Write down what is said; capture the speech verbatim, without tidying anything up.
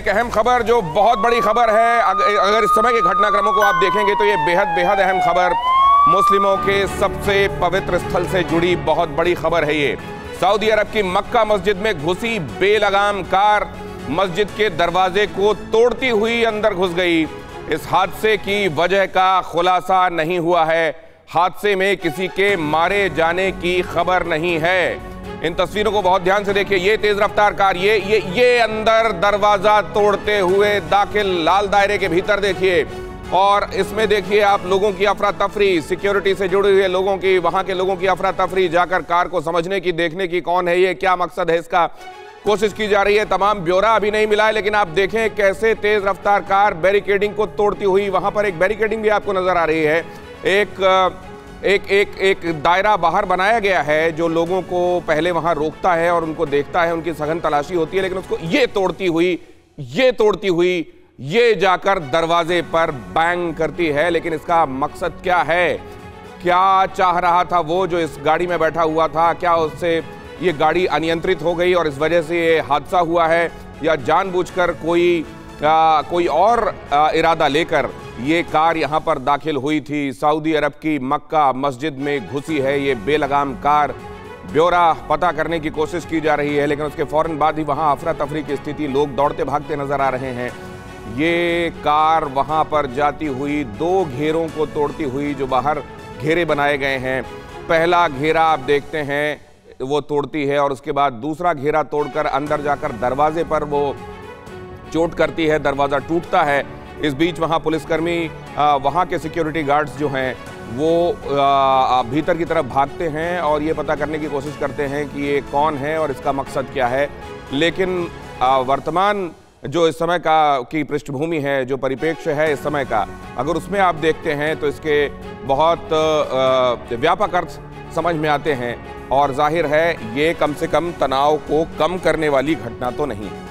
एक अहम खबर जो बहुत बड़ी खबर है। अगर इस समय के घटनाक्रमों को आप देखेंगे तो ये बेहद बेहद अहम खबर, मुस्लिमों के सबसे पवित्र स्थल से जुड़ी बहुत बड़ी खबर है। ये सऊदी अरब की मक्का मस्जिद में घुसी बेलगाम कार मस्जिद के दरवाजे को तोड़ती हुई अंदर घुस गई। इस हादसे की वजह का खुलासा नहीं हुआ है। हादसे में किसी के मारे जाने की खबर नहीं है। इन तस्वीरों को बहुत ध्यान से देखिए। ये तेज रफ्तार कार ये ये ये अंदर दरवाजा तोड़ते हुए दाखिल, लाल दायरे के भीतर देखिए। और इसमें देखिए आप लोगों की अफरा तफरी, सिक्योरिटी से जुड़े हुए लोगों की, वहां के लोगों की अफरा तफरी, जाकर कार को समझने की, देखने की कौन है ये, क्या मकसद है इसका, कोशिश की जा रही है। तमाम ब्यौरा अभी नहीं मिला है, लेकिन आप देखें कैसे तेज रफ्तार कार बैरिकेडिंग को तोड़ती हुई, वहां पर एक बैरिकेडिंग भी आपको नजर आ रही है। एक एक एक एक दायरा बाहर बनाया गया है जो लोगों को पहले वहां रोकता है और उनको देखता है, उनकी सघन तलाशी होती है, लेकिन उसको ये तोड़ती हुई ये तोड़ती हुई ये जाकर दरवाजे पर बैंग करती है। लेकिन इसका मकसद क्या है? क्या चाह रहा था वो जो इस गाड़ी में बैठा हुआ था? क्या उससे ये गाड़ी अनियंत्रित हो गई और इस वजह से ये हादसा हुआ है, या जानबूझकर कोई आ, कोई और आ, इरादा लेकर ये कार यहाँ पर दाखिल हुई थी? सऊदी अरब की मक्का मस्जिद में घुसी है ये बेलगाम कार। ब्यौरा पता करने की कोशिश की जा रही है, लेकिन उसके फौरन बाद ही वहाँ अफरा तफरी की स्थिति, लोग दौड़ते भागते नजर आ रहे हैं। ये कार वहाँ पर जाती हुई दो घेरों को तोड़ती हुई, जो बाहर घेरे बनाए गए हैं, पहला घेरा आप देखते हैं वो तोड़ती है और उसके बाद दूसरा घेरा तोड़कर अंदर जाकर दरवाजे पर वो चोट करती है, दरवाज़ा टूटता है। इस बीच वहाँ पुलिसकर्मी, वहाँ के सिक्योरिटी गार्ड्स जो हैं वो आ, भीतर की तरफ भागते हैं और ये पता करने की कोशिश करते हैं कि ये कौन है और इसका मकसद क्या है। लेकिन आ, वर्तमान जो इस समय का की पृष्ठभूमि है, जो परिप्रेक्ष्य है इस समय का, अगर उसमें आप देखते हैं तो इसके बहुत आ, व्यापक अर्थ समझ में आते हैं और जाहिर है ये कम से कम तनाव को कम करने वाली घटना तो नहीं है।